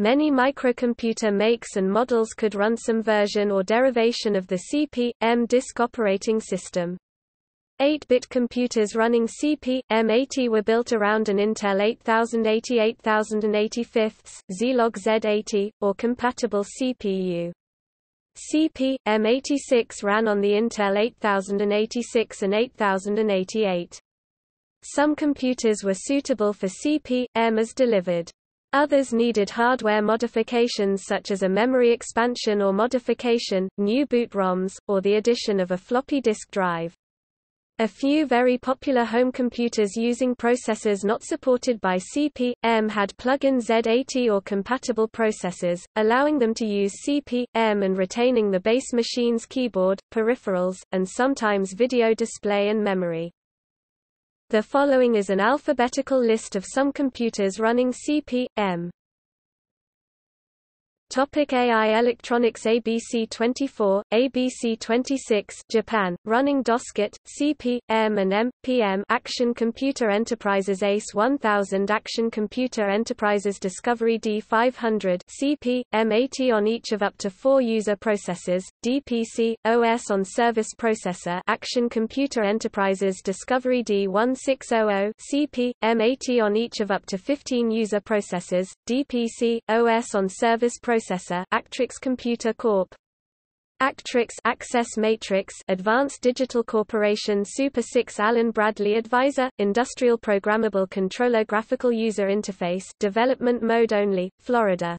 Many microcomputer makes and models could run some version or derivation of the CP/M disk operating system. 8-bit computers running CP/M-80 were built around an Intel 8000 8885, Zilog Z80, or compatible CPU. CP/M-86 ran on the Intel 8086 and 8088. Some computers were suitable for CP/M as delivered. Others needed hardware modifications such as a memory expansion or modification, new boot ROMs, or the addition of a floppy disk drive. A few very popular home computers using processors not supported by CP/M had plug-in Z80 or compatible processors, allowing them to use CP/M and retaining the base machine's keyboard, peripherals, and sometimes video display and memory. The following is an alphabetical list of some computers running CP/M. AI Electronics ABC24, ABC26 Japan, running DOSKIT, CP/M and MP/M Action Computer Enterprises ACE 1000 Action Computer Enterprises Discovery D500 CP/M-80 on each of up to 4 user processors, DPC, OS on service processor Action Computer Enterprises Discovery D1600 CP/M-80 on each of up to 15 user processors, DPC, OS on service processor Actrix Computer Corp. Actrix Access Matrix Advanced Digital Corporation Super 6 Allen Bradley Advisor Industrial Programmable Controller Graphical User Interface Development Mode Only, Florida.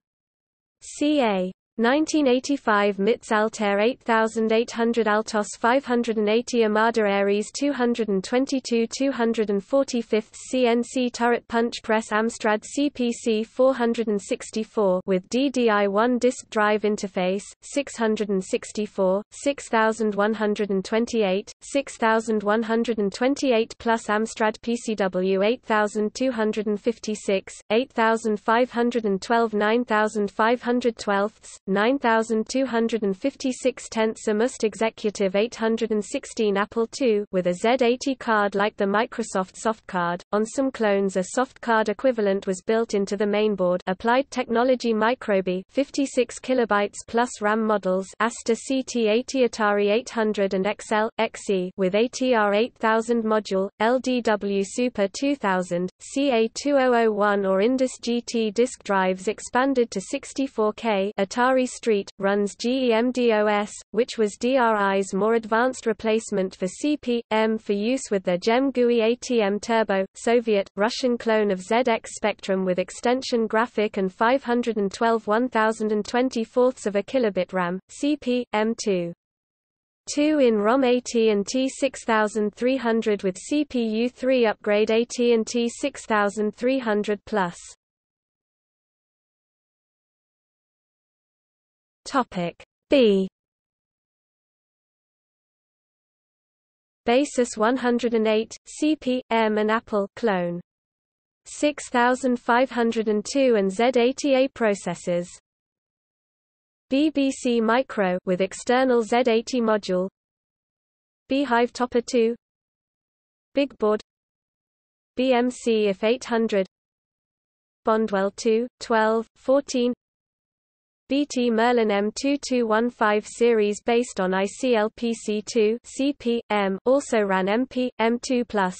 CA 1985 MITS Altair 8800 Altos 580 Amada Aries 222 245 CNC Turret Punch Press Amstrad CPC 464 with DDI1 Disk Drive Interface, 664, 6128, 6128 plus Amstrad PCW 8256, 8512 9512 9256 Tensa Must Executive 816 Apple II with a Z80 card like the Microsoft Soft Card. On some clones a Soft Card equivalent was built into the mainboard Applied Technology Microbi 56 kilobytes plus RAM models Aster CT80 Atari 800 and XL, XE with ATR 8000 module, LDW Super 2000, CA2001 or Indus GT disk drives expanded to 64K Atari Street, runs GEMDOS, which was DRI's more advanced replacement for CP/M for use with their GEM GUI ATM Turbo, Soviet, Russian clone of ZX Spectrum with extension graphic and 512 1024ths of a kilobit RAM, CP/M2. 2 in ROM AT&T 6300 with CPU 3 upgrade AT&T 6300+. Topic B. Basis 108 CP/M and Apple clone 6502 and Z80A processors. BBC Micro with external Z80 module. Beehive Topper 2. Big Board. BMC IF 800. Bondwell 2, 12, 14. BT Merlin M2215 series based on ICLPC2 CP/M also ran MP/M2+.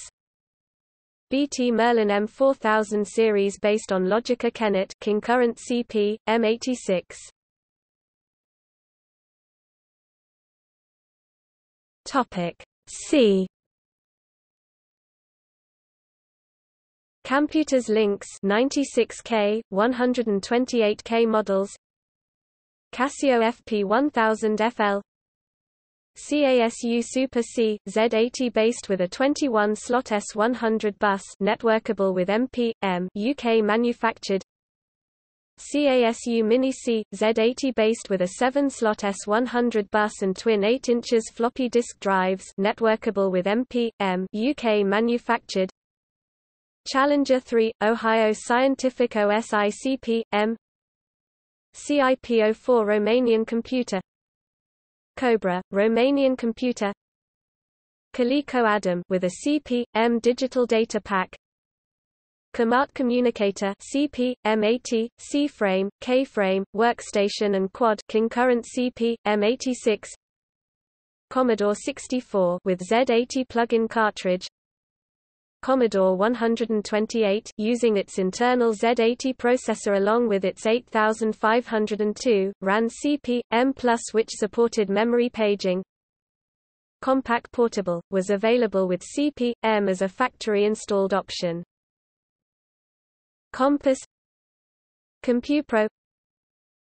BT Merlin M4000 series based on Logica Kennet concurrent CP/M-86. Topic C. Computers Lynx 96K 128K models. Casio FP1000 FL CASU Super C, Z80 based with a 21-slot S100 bus networkable with MP/M UK manufactured CASU Mini C, Z80 based with a 7-slot S100 bus and twin 8 inches floppy disk drives networkable with MP/M UK manufactured Challenger 3, Ohio Scientific OSI CP/M CIP04 Romanian computer Cobra, Romanian computer Coleco Adam with a CP/M digital data pack Commart communicator CP/M-80, C-frame, K-frame, workstation and quad concurrent CP/M-86. Commodore 64 with Z80 plug-in cartridge. Commodore 128 using its internal Z80 processor along with its 8502 ran CP/M Plus which supported memory paging. Compaq Portable was available with CP/M as a factory installed option. Compass, CompuPro,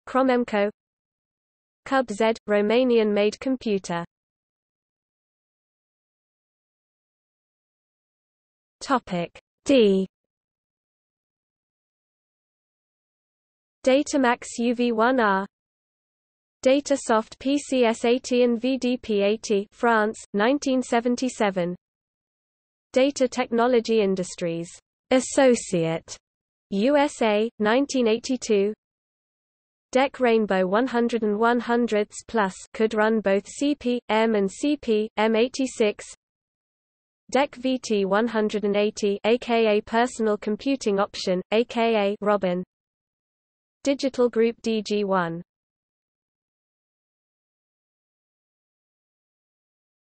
Cromemco, CubZ, Romanian-made computer. Topic D. Datamax UV1R, Datasoft PCS80 and VDP80, France, 1977. Data Technology Industries Associate, USA, 1982. DEC Rainbow 10100 Plus could run both CP/M and CP/M-86. DEC VT 180, aka Personal Computing Option, aka Robin. Digital Group DG1.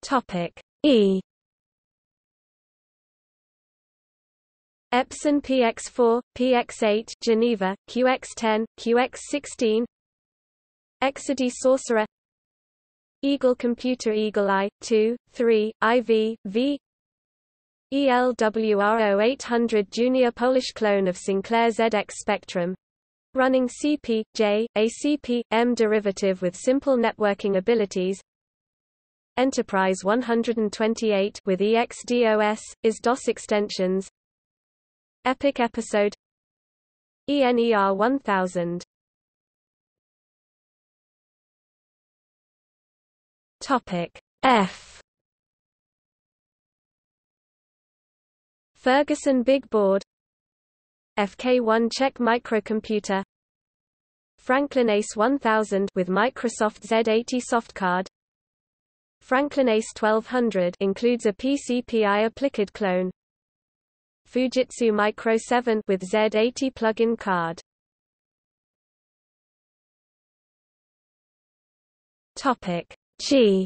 Topic E. Epson PX4, PX8, Geneva, QX10, QX16, Exadee Sorcerer, Eagle Computer, Eagle I2, 3, IV, V, ELWRO 800 Junior Polish clone of Sinclair ZX Spectrum, running CP, J, a CP/M derivative with simple networking abilities. Enterprise 128 with EXDOS, IS DOS extensions. Epic Episode, ENER 1000. Topic F. Ferguson Big Board, FK1 Czech microcomputer, Franklin ACE 1000 with Microsoft Z80 soft card, Franklin ACE 1200 includes a PCPI applied clone. Fujitsu Micro 7 with Z80 plug-in card. Topic G.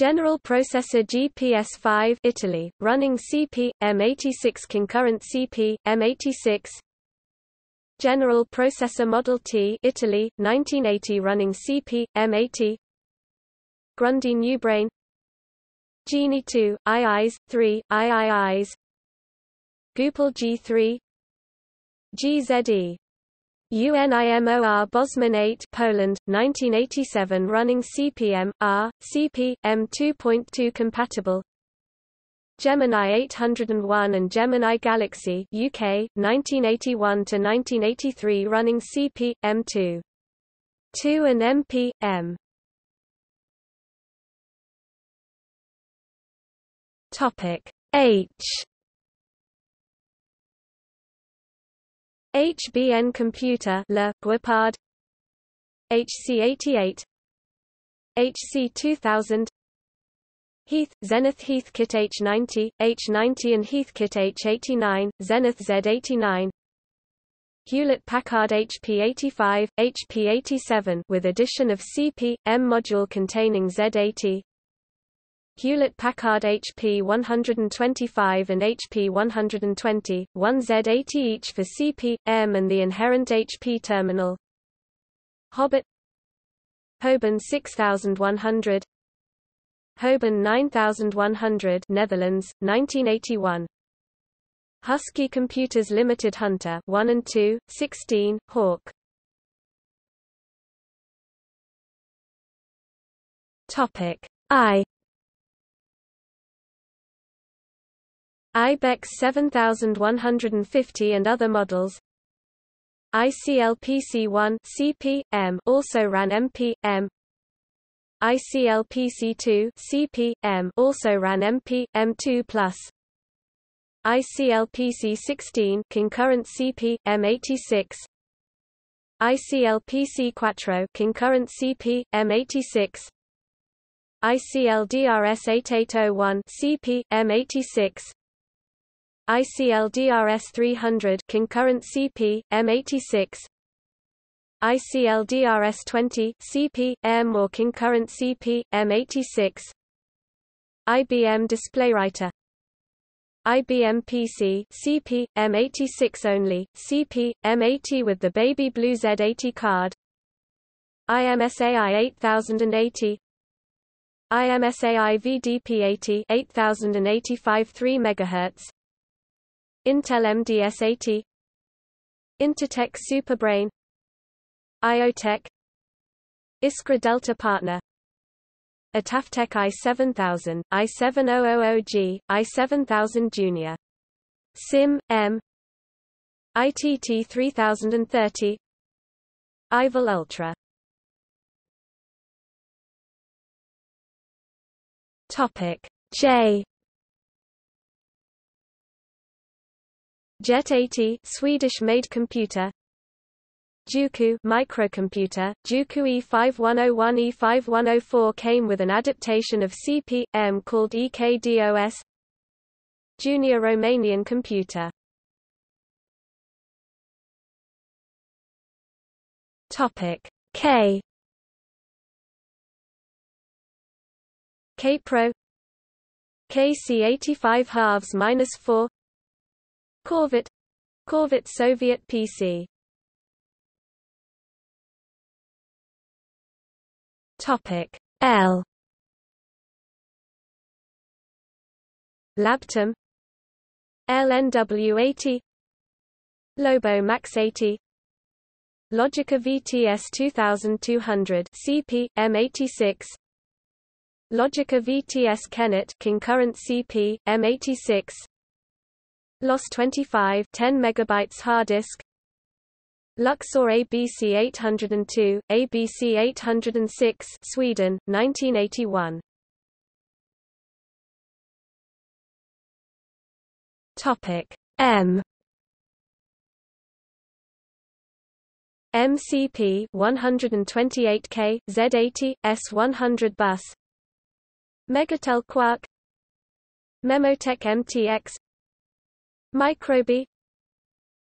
General Processor GPS5, Italy, running CP/M-86 concurrent CP/M-86. General Processor Model T, Italy, 1980, running CP/M-80. Grundy Newbrain, Genie 2, IIs, 3, IIIs, Goupil G3, GZE. UNIMOR Bosman 8, Poland, 1987, running CP/M/R, CP/M 2.2 compatible. Gemini 801 and Gemini Galaxy UK, 1981–1983, running CP/M 2.2 and MP/M. Topic H. HBN Computer, Le Guepard, HC88, HC2000, Heath, Zenith Heathkit H90, H90 and Heathkit H89, Zenith Z89, Hewlett-Packard HP85, HP87 with addition of CP/M module containing Z80, Hewlett-Packard HP 125 and HP 120, 1Z80 each for CP/M and the inherent HP terminal. Hobart, Hoban 6100, Hoban 9100, Netherlands, 1981. Husky Computers Limited, Hunter 1 and 2, 16, Hawk. Topic I. IBEX 7150 and other models. ICLPC1 CP/M also ran MP/M. ICLPC2 CP/M also ran MP/M2+. ICLPC16 concurrent CP/M86. ICLPC4 concurrent CP/M86. ICL-DRS-8801 CP/M-86, ICL-DRS-300 concurrent CP/M-86, ICL-DRS-20 CP/M or concurrent CP/M-86, IBM DisplayWriter, IBM PC CP/M-86 only, CP/M-80 with the Baby Blue Z80 card, IMSAI 8080, IMSAI VDP80 8085 3 MHz, Intel MDS80, Intertech Superbrain, IoTech, Iskra Delta Partner, Ataftech i7000, i7000G, i7000 Junior, SIM, M, ITT 3030, IVAL Ultra. Topic J. Jet 80 Swedish-made computer, Juku microcomputer. Juku E5101 E5104 came with an adaptation of CP/M called EKDOS. Junior Romanian computer. Topic K. K-Pro, KC85 halves-4, Corvette, Corvette Soviet PC. Topic L. Labtum, LNW80, Lobo Max 80, Logica VTS 2200 CP/M86. Logica VTS Kennett concurrent CP/M86, LOS 25 10 megabytes hard disk, Luxor ABC 802 ABC 806 Sweden 1981. Topic M. MCP 128K Z80 S100 bus, Megatel Quark, Memotech MTX, Microbi,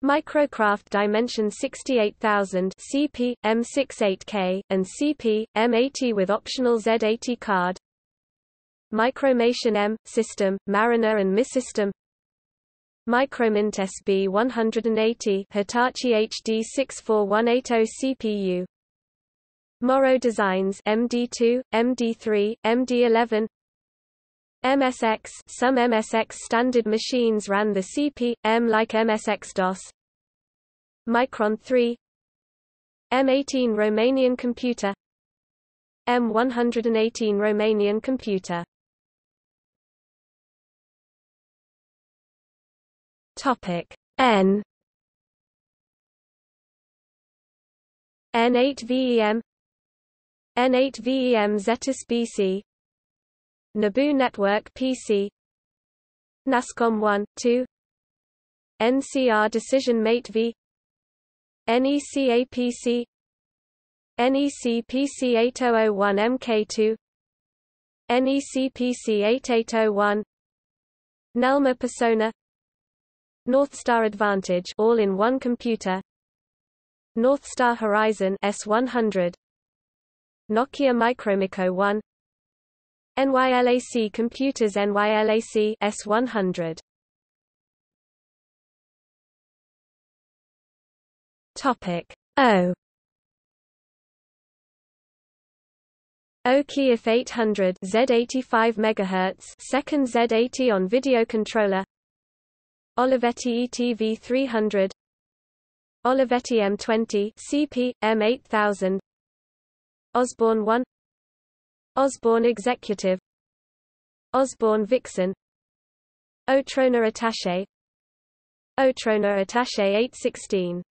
Microcraft Dimension 68000 CP/M68K and CP/M80 with optional Z80 card, Micromation M System, Mariner and Mi System, Micromint SB180, Hitachi HD64180 CPU, Morrow Designs MD2, MD3, MD11, MSX. Some MSX standard machines ran the CP/M like MSX-DOS. Micron 3, M18 Romanian computer, M118 Romanian computer. Topic N. N8VEM, N8VEM Zetus BC, Naboo Network PC, NASCOM 1, 2, NCR Decision Mate V, NEC APC, NEC PC 8001 MK2, NEC PC 8801, NELMA Persona, Northstar Advantage all-in-one computer, Northstar Horizon S100, Nokia Micromico 1, NYLAC Computers NYLAC S100. Topic O. OKIF 800 Z85 MHz second Z80 on video controller, Olivetti ETV 300, Olivetti M20 CP/M8000, Osborne 1, Osborne Executive, Osborne Vixen, Otrona Attaché, Otrona Attaché 816.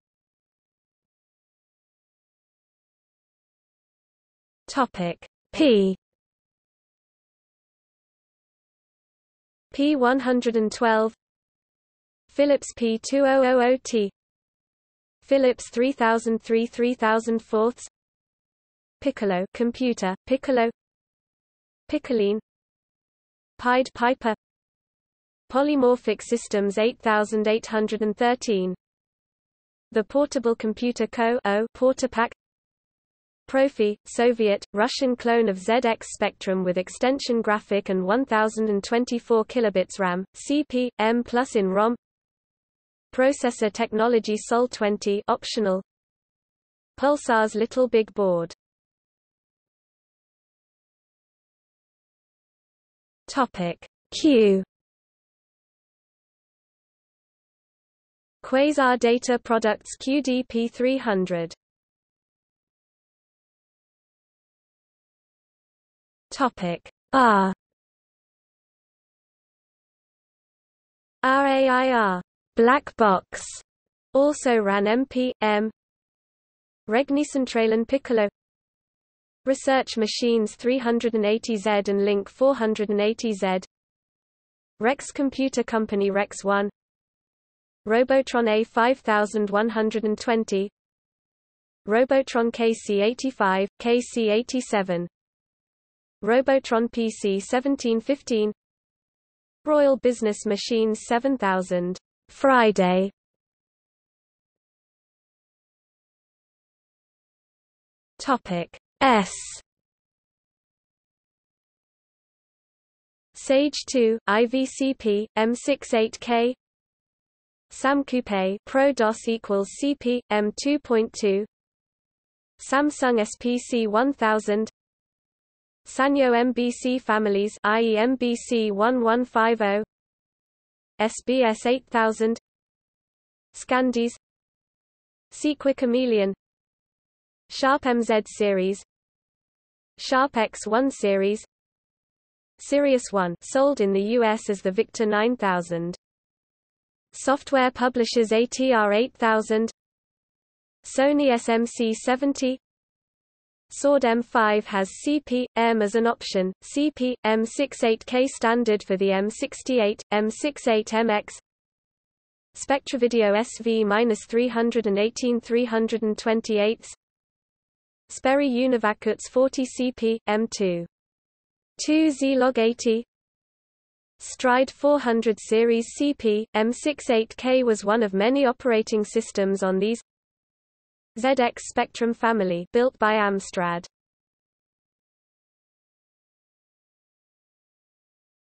Topic P. P112, Philips P2000T, Philips 3003 3004, Piccolo computer, Piccolo, Picoline, Pied Piper, Polymorphic Systems 8813, The Portable Computer Co. Portapak, Profi, Soviet, Russian clone of ZX Spectrum with extension graphic and 1024 kilobits RAM, CP/M plus in ROM, Processor Technology Sol 20 optional, Pulsar's Little Big Board. Topic Q. Quasar Data Products QDP300. Topic R. RAIR Black Box also ran MP/M. Regnicentralen Piccolo, Research Machines 380Z and Link 480Z, Rex Computer Company Rex 1, Robotron A5120, Robotron KC85, KC87, Robotron PC1715, Royal Business Machines 7000, Friday. Topic S. Sage 2, IVCP, M68K, SamCoupe Pro DOS equals CP, M2.2, Samsung SPC 1000, Sanyo MBC families, i.e. MBC 1150, SBS 8000, Scandies, Sequa Chameleon, Sharp MZ series, Sharp X1 series, Sirius 1 sold in the US as the Victor 9000. Software publishers ATR 8000, Sony SMC70, Sword M5 has CP/M as an option, CP/M68K standard for the M68, M68MX, SpectraVideo SV-318 328, Sperry Univacuts 40 CP/M2. 2 Zilog 80, Stride 400 series CP/M68K was one of many operating systems on these ZX Spectrum family built by Amstrad.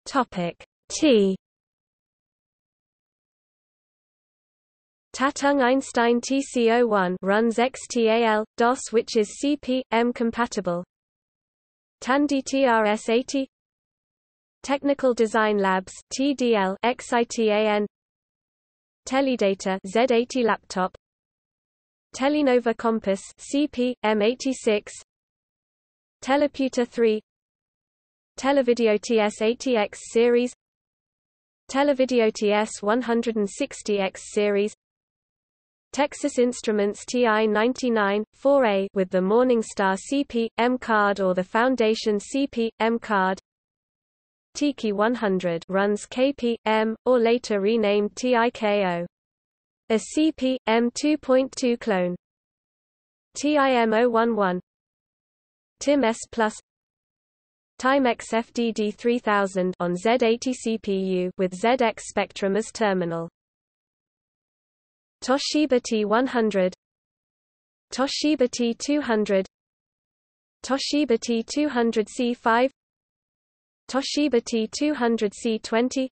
Topic T. Tatung Einstein TC01 runs XTAL DOS, which is CP/M compatible. Tandy TRS80, Technical Design Labs TDL XITAN, Teledata Z80 laptop, Telenova Compass CP/M86, Teleputer 3, Televideo TS80X series, Televideo TS160X series, Texas Instruments TI-99, 4A with the Morningstar CP/M card or the Foundation CP/M card, Tiki 100 runs KP/M, or later renamed TIKO, a CP/M 2.2 clone, TIM011, TIM S+, TimeX FDD 3000 on Z80 CPU with ZX Spectrum as terminal. Toshiba T100, Toshiba T200, Toshiba T200C5, Toshiba T200C20,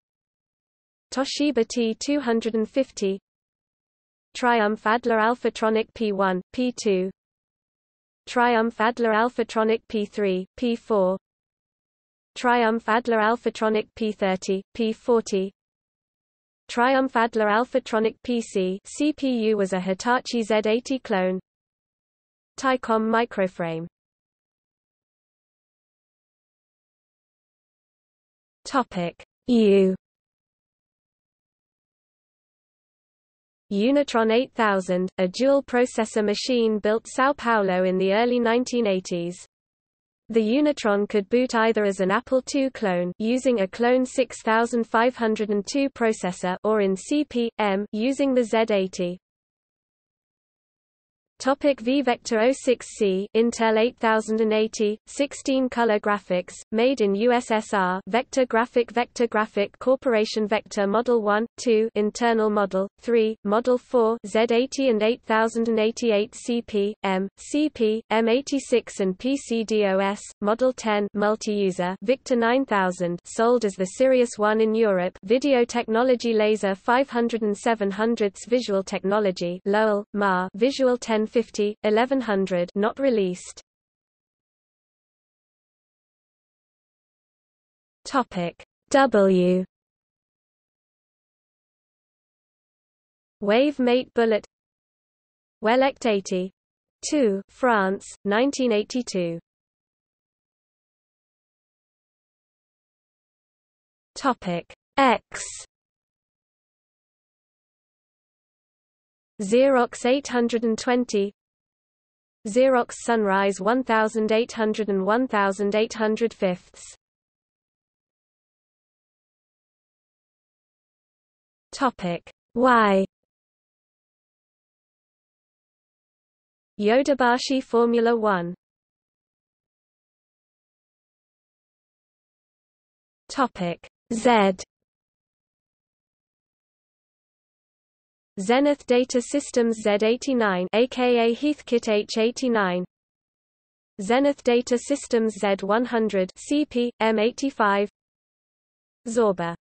Toshiba T250, Triumph Adler Alphatronic P1, P2, Triumph Adler Alphatronic P3, P4, Triumph Adler Alphatronic P30, P40, Triumph Adler Alphatronic PC CPU was a Hitachi Z80 clone, Tycom Microframe. Topic U. Unitron 8000, a dual-processor machine built São Paulo in the early 1980s. The Unitron could boot either as an Apple II clone using a Clone 6502 processor or in CP/M using the Z80. V-Vector 06C Intel 8080, 16-color graphics, made in USSR Vector Graphic Corporation Vector Model 1, 2 Internal Model, 3, Model 4 Z80 and 8088 CP/M, CP/M-86 and PCDOS, Model 10 Multi-User Victor 9000 sold as the Sirius 1 in Europe Video Technology Laser 500 and 700s Visual Technology Lowell, MAR Visual 1050, 1100 not released. Topic W Wavemate Bullet Wellect 80.2 France, 1982. Topic X Xerox 820 Xerox Sunrise 1800 and 1805. Topic Y Yodobashi Formula 1. Topic Z Zenith Data Systems Z89 aka Heathkit H89 Zenith Data Systems Z100 CP/M85 Zorba